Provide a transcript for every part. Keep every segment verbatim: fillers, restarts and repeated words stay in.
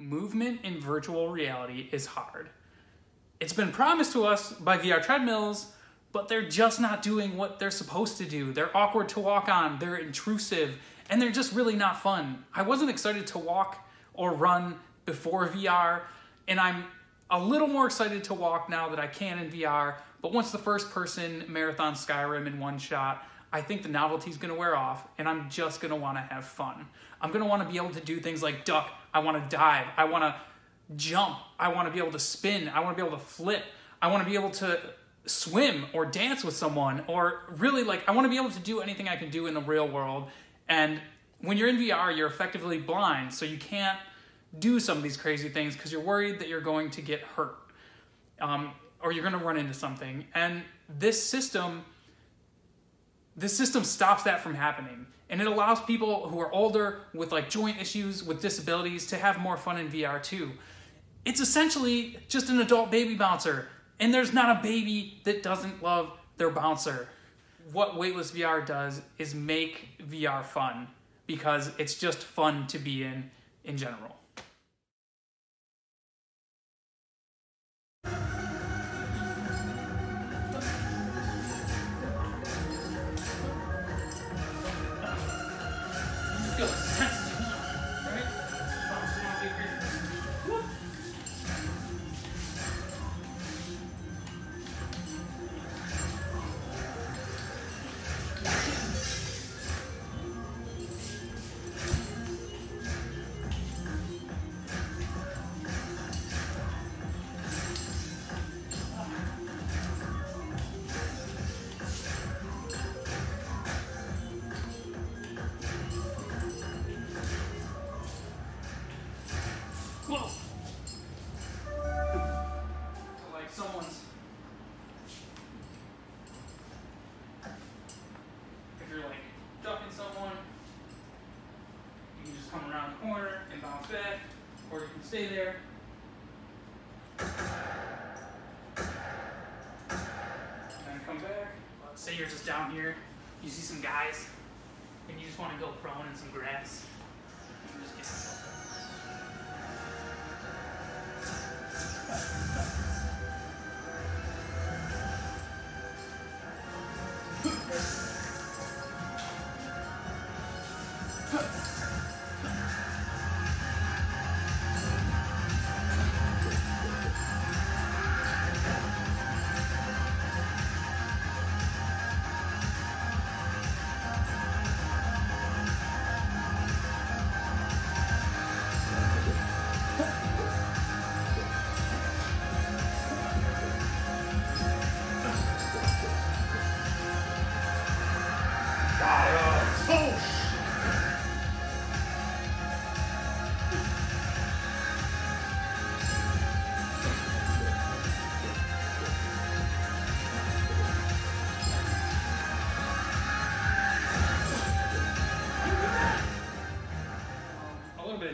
movement in virtual reality is hard. It's been promised to us by V R treadmills, but they're just not doing what they're supposed to do. They're awkward to walk on, they're intrusive, and they're just really not fun. I wasn't excited to walk or run before V R, and I'm a little more excited to walk now that I can in V R, but once the first person marathon Skyrim in one shot, I think the novelty's gonna wear off, and I'm just gonna wanna have fun. I'm gonna wanna be able to do things like duck, I wanna dive, I wanna jump, I wanna be able to spin, I wanna be able to flip, I wanna be able to swim or dance with someone, or really, like, I wanna be able to do anything I can do in the real world. And when you're in V R, you're effectively blind, so you can't do some of these crazy things because you're worried that you're going to get hurt um, or you're gonna run into something. And this system, this system stops that from happening. And it allows people who are older with like joint issues, with disabilities, to have more fun in V R too. It's essentially just an adult baby bouncer, and there's not a baby that doesn't love their bouncer. What Weightless V R does is make V R fun, because it's just fun to be in in general. Stay there. And come back. Let's say you're just down here, you see some guys, and you just want to go prone in some grass. You just get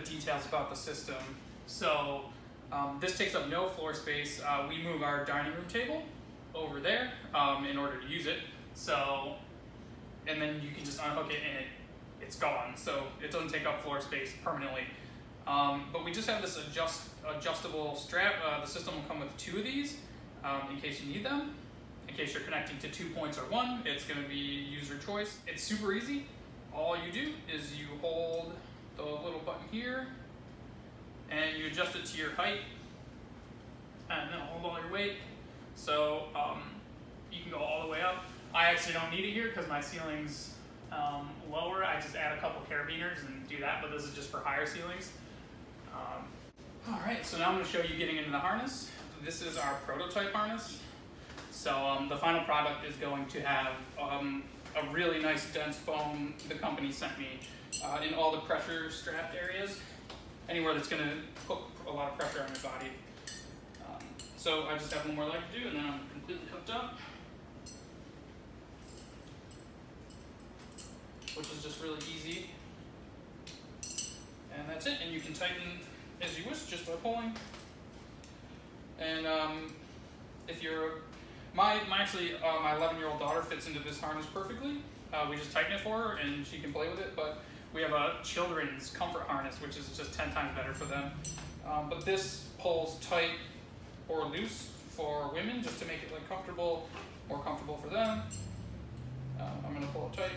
details about the system. So um, this takes up no floor space. Uh, we move our dining room table over there um, in order to use it. So, and then you can just unhook it and it, it's gone. So it doesn't take up floor space permanently. Um, but we just have this adjust, adjustable strap. Uh, the system will come with two of these um, in case you need them. In case you're connecting to two points or one, it's gonna be user choice. It's super easy. All you do is you hold the little button here, and you adjust it to your height, and then hold all your weight. So um, you can go all the way up. I actually don't need it here because my ceiling's um, lower. I just add a couple carabiners and do that, but this is just for higher ceilings. Um, all right, so now I'm going to show you getting into the harness. This is our prototype harness. So um, the final product is going to have um, a really nice dense foam the company sent me. Uh, in all the pressure strapped areas, anywhere that's going to put a lot of pressure on your body. Um, so I just have one more leg to do, and then I'm completely hooked up, which is just really easy. And that's it. And you can tighten as you wish just by pulling. And um, if you're my, my actually uh, my eleven-year-old daughter fits into this harness perfectly. Uh, we just tighten it for her, and she can play with it. But we have a children's comfort harness, which is just ten times better for them. Um, but this pulls tight or loose for women just to make it like comfortable, more comfortable for them. Um, I'm gonna pull it tight.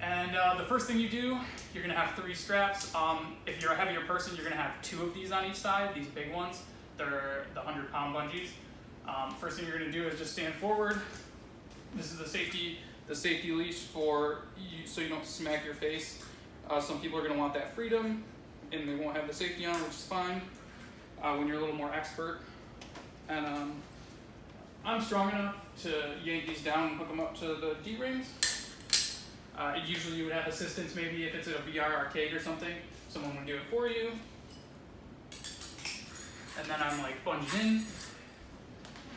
And uh, the first thing you do, you're gonna have three straps. Um, if you're a heavier person, you're gonna have two of these on each side, these big ones. They're the one hundred pound bungees. Um, first thing you're gonna do is just stand forward. This is the safety, the safety leash for you, so you don't smack your face. Uh, some people are gonna want that freedom and they won't have the safety on, which is fine uh, when you're a little more expert. And um, I'm strong enough to yank these down and hook them up to the D-rings. Uh, usually you would have assistance, maybe if it's at a V R arcade or something, someone would do it for you. And then I'm like bunged in,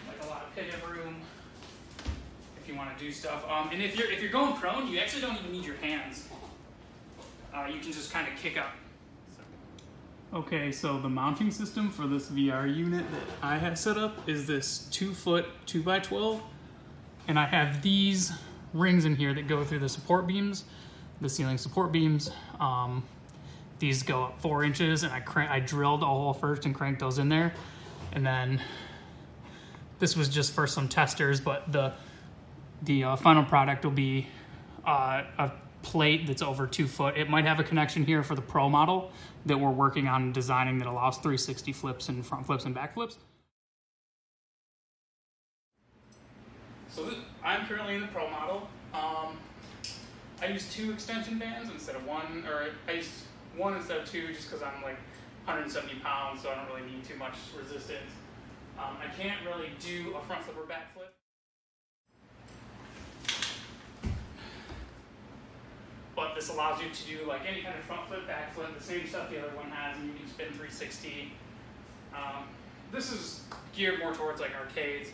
like a lot of pivot room if you want to do stuff. Um, and if you're, if you're going prone, you actually don't even need your hands. Uh, you can just kind of kick up. Okay, so the mounting system for this V R unit that I have set up is this two foot two by twelve. And I have these rings in here that go through the support beams, the ceiling support beams. Um, these go up four inches and I crank, I drilled a hole first and cranked those in there. And then this was just for some testers, but the, the uh, final product will be uh, a plate that's over two foot. It might have a connection here for the Pro model that we're working on designing that allows three sixty flips and front flips and back flips. So this, I'm currently in the Pro model. Um, I use two extension bands instead of one, or I use one instead of two just because I'm like one hundred seventy pounds, so I don't really need too much resistance. Um, I can't really do a front flip or back flip. But this allows you to do like any kind of front flip, back flip, the same stuff the other one has, and you can spin three sixty. Um, this is geared more towards like arcades,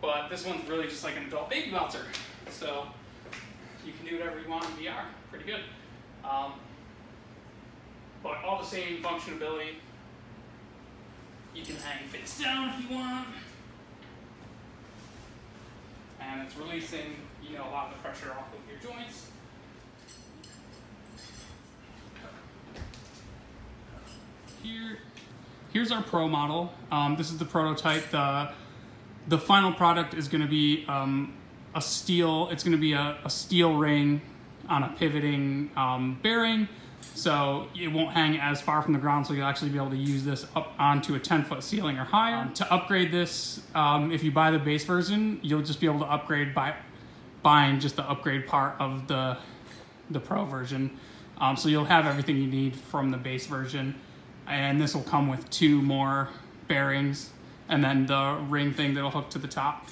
but this one's really just like an adult baby bouncer. So you can do whatever you want in V R, pretty good. Um, but all the same functionality. You can hang face down if you want. And it's releasing, you know, a lot of the pressure off of your joints. Here, here's our Pro model. Um, this is the prototype. The, the final product is gonna be um, a steel, it's gonna be a, a steel ring on a pivoting um, bearing. So it won't hang as far from the ground, so you'll actually be able to use this up onto a ten foot ceiling or higher. Um, to upgrade this, um, if you buy the base version, you'll just be able to upgrade by buying just the upgrade part of the, the Pro version. Um, so you'll have everything you need from the base version. And this will come with two more bearings and then the ring thing that'll hook to the top.